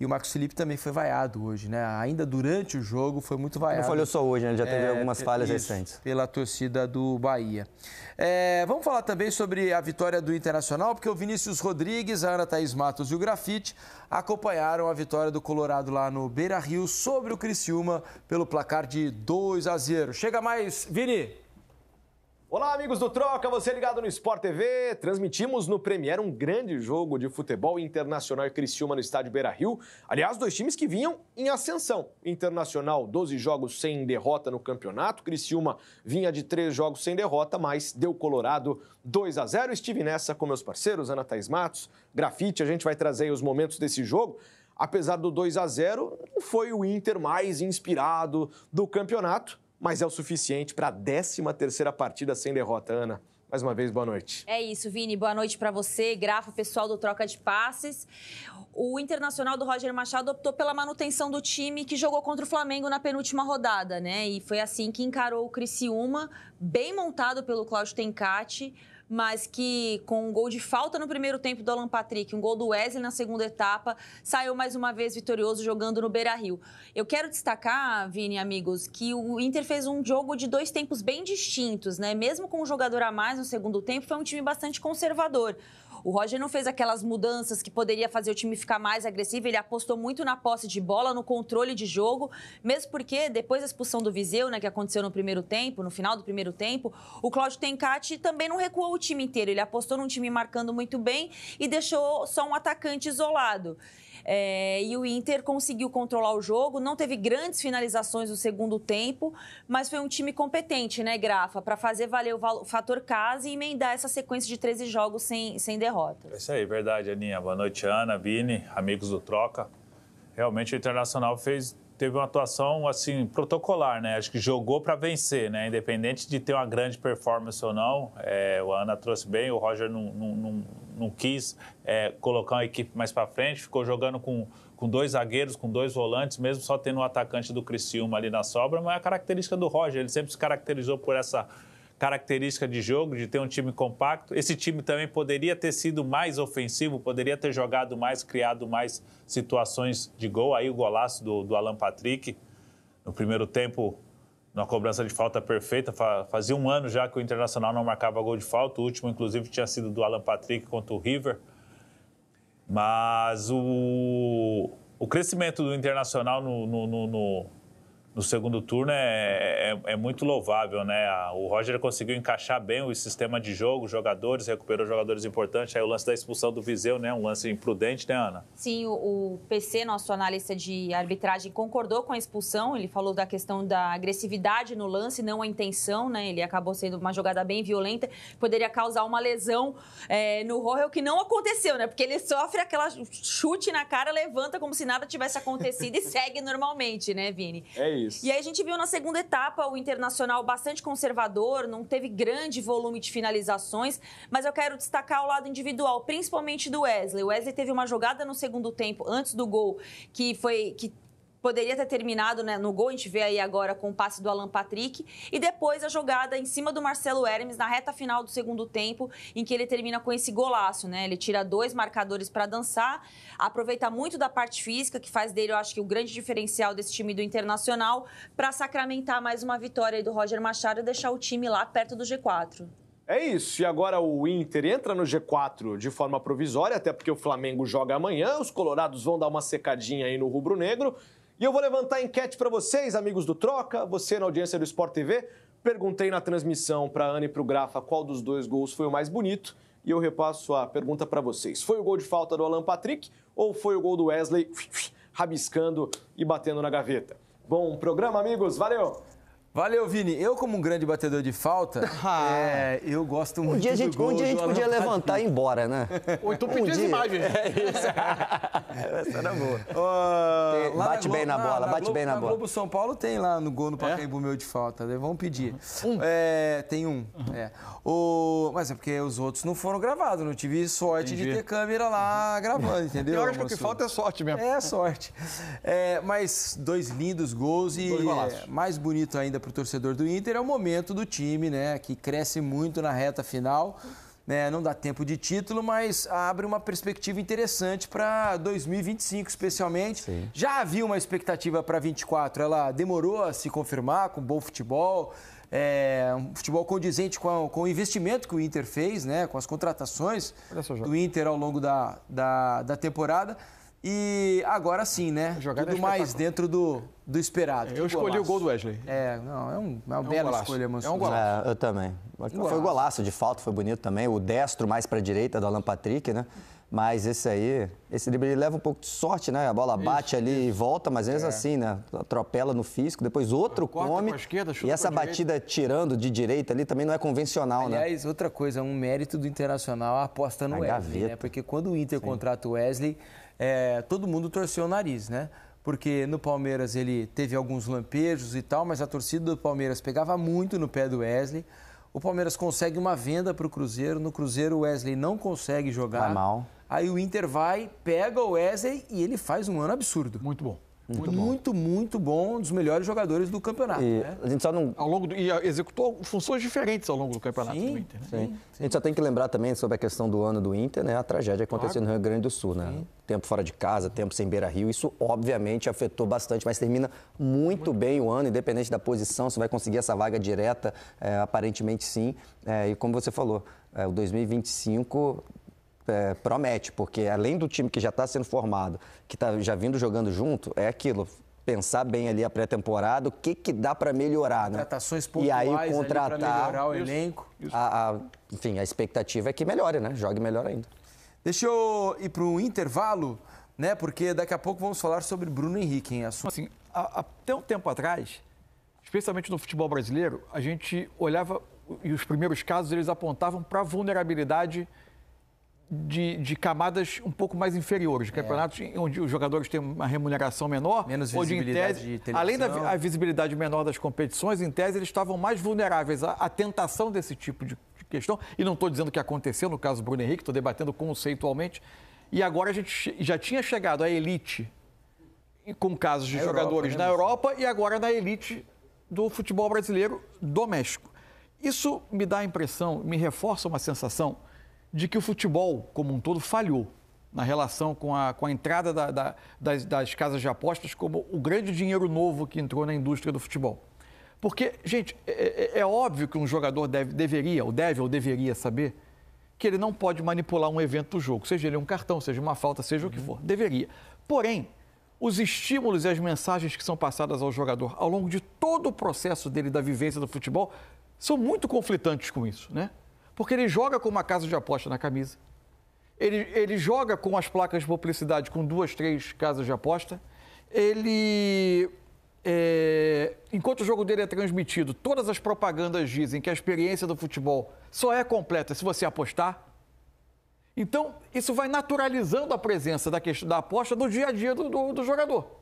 E o Marcos Felipe também foi vaiado hoje, né? Ainda durante o jogo foi muito vaiado. Não falhou só hoje, né? Ele já teve algumas falhas recentes. Pela torcida do Bahia. Vamos falar também sobre a vitória do Internacional, porque o Vinícius Rodrigues, a Ana Thaís Matos e o Grafite acompanharam a vitória do Colorado lá no Beira-Rio sobre o Criciúma pelo placar de 2-0. Chega mais, Vini! Olá, amigos do Troca, você ligado no Sport TV. Transmitimos no Premiere um grande jogo de futebol Internacional e Criciúma no estádio Beira-Rio. Aliás, dois times que vinham em ascensão. Internacional, 12 jogos sem derrota no campeonato. Criciúma vinha de 3 jogos sem derrota, mas deu Colorado 2-0. Estive nessa com meus parceiros, Ana Thaís Matos, Grafite. A gente vai trazer aí os momentos desse jogo. Apesar do 2-0, não foi o Inter mais inspirado do campeonato, mas é o suficiente para a 13ª partida sem derrota, Ana. Mais uma vez, boa noite. É isso, Vini. Boa noite para você, Grafa, pessoal do Troca de Passes. O Internacional do Roger Machado optou pela manutenção do time que jogou contra o Flamengo na penúltima rodada, né? E foi assim que encarou o Criciúma, bem montado pelo Cláudio Tencati, mas que com um gol de falta no primeiro tempo do Alan Patrick, um gol do Wesley na segunda etapa, saiu mais uma vez vitorioso jogando no Beira-Rio. Eu quero destacar, Vini, amigos, que o Inter fez um jogo de 2 tempos bem distintos, né? Mesmo com um jogador a mais no segundo tempo, foi um time bastante conservador. O Roger não fez aquelas mudanças que poderia fazer o time ficar mais agressivo, ele apostou muito na posse de bola, no controle de jogo, mesmo porque depois da expulsão do Viseu, né, que aconteceu no primeiro tempo, no final do primeiro tempo, o Cláudio Tencati também não recuou o time inteiro, ele apostou num time marcando muito bem e deixou só um atacante isolado. E o Inter conseguiu controlar o jogo, não teve grandes finalizações no segundo tempo, mas foi um time competente, né, Grafa, para fazer valer o fator casa e emendar essa sequência de 13 jogos sem derrota. É isso aí, verdade, Aninha. Boa noite, Ana, Vini, amigos do Troca. Realmente o Internacional teve uma atuação, assim, protocolar, né? Acho que jogou para vencer, né? Independente de ter uma grande performance ou não, o Ana trouxe bem, o Roger não quis colocar uma equipe mais para frente, ficou jogando com 2 zagueiros, com 2 volantes, mesmo só tendo um atacante do Criciúma ali na sobra, mas é a característica do Roger, ele sempre se caracterizou por essa característica de jogo, de ter um time compacto. Esse time também poderia ter sido mais ofensivo, poderia ter jogado mais, criado mais situações de gol. Aí o golaço do Alan Patrick, no primeiro tempo, numa cobrança de falta perfeita. Fazia um ano já que o Internacional não marcava gol de falta. O último, inclusive, tinha sido do Alan Patrick contra o River. Mas o crescimento do Internacional no segundo turno é muito louvável, né? O Roger conseguiu encaixar bem o sistema de jogo, jogadores, recuperou jogadores importantes. Aí o lance da expulsão do Viseu, né? Um lance imprudente, né, Ana? Sim, o PC, nosso analista de arbitragem, concordou com a expulsão. Ele falou da questão da agressividade no lance, não a intenção, né? Ele acabou sendo uma jogada bem violenta, poderia causar uma lesão no Roger, o que não aconteceu, né? Porque ele sofre aquela chute na cara, levanta como se nada tivesse acontecido e segue normalmente, né, Vini? É isso. E aí a gente viu na segunda etapa o Internacional bastante conservador, não teve grande volume de finalizações, mas eu quero destacar o lado individual, principalmente do Wesley. O Wesley teve uma jogada no segundo tempo, antes do gol, que poderia ter terminado, né, no gol, a gente vê aí agora com o passe do Alan Patrick, e depois a jogada em cima do Marcelo Hermes na reta final do segundo tempo, em que ele termina com esse golaço, né? Ele tira 2 marcadores para dançar, aproveita muito da parte física, que faz dele, eu acho que o grande diferencial desse time do Internacional, para sacramentar mais uma vitória aí do Roger Machado e deixar o time lá perto do G4. É isso, e agora o Inter entra no G4 de forma provisória, até porque o Flamengo joga amanhã, os colorados vão dar uma secadinha aí no rubro-negro. E eu vou levantar a enquete para vocês, amigos do Troca, você na audiência do Sport TV. Perguntei na transmissão para a Ana e para o Grafa qual dos 2 gols foi o mais bonito. E eu repasso a pergunta para vocês. Foi o gol de falta do Alan Patrick ou foi o gol do Wesley rabiscando e batendo na gaveta? Bom programa, amigos. Valeu! Valeu, Vini. Eu, como um grande batedor de falta, eu gosto muito do gol. Um dia a gente podia levantar e ir embora, né? Ou então pedir as imagens. É isso. Essa era boa. Bate bem na bola, bate bem na bola. O Globo São Paulo tem lá no gol, no Pacaembu, meu de falta. Vamos pedir. Tem um. Mas é porque os outros não foram gravados. Não tive sorte de ter câmera lá gravando, entendeu? Eu acho que o que falta é sorte mesmo. É sorte. Mas 2 lindos gols e mais bonito ainda para o torcedor do Inter, é o momento do time, né, que cresce muito na reta final. né, não dá tempo de título, mas abre uma perspectiva interessante para 2025, especialmente. Sim. Já havia uma expectativa para 2024, ela demorou a se confirmar com bom futebol, um futebol condizente com o investimento que o Inter fez, né, com as contratações do Inter ao longo da temporada. E agora sim, né? Tudo mais dentro do esperado. Eu escolhi o gol do Wesley. É uma bela escolha, Mansur. É um golaço. Eu também. Foi golaço de falta, foi bonito também. O destro mais para a direita do Alan Patrick, né? Mas esse drible leva um pouco de sorte, né? A bola bate ali e volta, mas mesmo assim, né? Atropela no físico, depois outro come. E essa batida tirando de direita ali também não é convencional, né? Aliás, outra coisa, um mérito do Internacional a aposta no Wesley, né? Porque quando o Inter contrata o Wesley, todo mundo torceu o nariz, né? Porque no Palmeiras ele teve alguns lampejos e tal, mas a torcida do Palmeiras pegava muito no pé do Wesley. O Palmeiras consegue uma venda para o Cruzeiro. No Cruzeiro o Wesley não consegue jogar. Vai mal. Aí o Inter vai, pega o Wesley e ele faz um ano absurdo. Muito bom. Muito bom, um dos melhores jogadores do campeonato. E, né? A gente só não... e executou funções diferentes ao longo do campeonato do Inter. Né? Sim. A gente só tem que lembrar também sobre a questão do ano do Inter, né? A tragédia aconteceu no Rio Grande do Sul, né? Tempo fora de casa, tempo sem Beira-Rio. Isso, obviamente, afetou bastante, mas termina muito bem o ano, independente da posição, se vai conseguir essa vaga direta, aparentemente sim. E como você falou, o 2025... promete, porque além do time que já está sendo formado, que está já vindo jogando junto, é aquilo, pensar bem ali a pré-temporada, o que dá para melhorar, né? Contratações pontuais, e aí contratar para melhorar o elenco. Enfim, a expectativa é que melhore, né? Jogue melhor ainda. Deixa eu ir para um intervalo, né? Porque daqui a pouco vamos falar sobre Bruno Henrique, hein? Assim, até um tempo atrás, especialmente no futebol brasileiro, a gente olhava e os primeiros casos eles apontavam para vulnerabilidade de camadas um pouco mais inferiores, de campeonatos onde os jogadores têm uma remuneração menor. Menos visibilidade de televisão. Além da visibilidade menor das competições, em tese, eles estavam mais vulneráveis à tentação desse tipo de questão. E não estou dizendo que aconteceu no caso do Bruno Henrique, estou debatendo conceitualmente. E agora a gente já tinha chegado à elite com casos de jogadores na Europa e agora na elite do futebol brasileiro doméstico. Isso me dá a impressão, me reforça uma sensação de que o futebol, como um todo, falhou na relação com a entrada das casas de apostas como o grande dinheiro novo que entrou na indústria do futebol. Porque, gente, é óbvio que um jogador deveria saber que ele não pode manipular um evento do jogo, seja ele um cartão, seja uma falta, seja o que for. Deveria. Porém, os estímulos e as mensagens que são passadas ao jogador ao longo de todo o processo dele da vivência do futebol são muito conflitantes com isso, né? Porque ele joga com uma casa de aposta na camisa, ele joga com as placas de publicidade com 2, 3 casas de aposta, enquanto o jogo dele é transmitido, todas as propagandas dizem que a experiência do futebol só é completa se você apostar. Então, isso vai naturalizando a presença da aposta no dia a dia do jogador.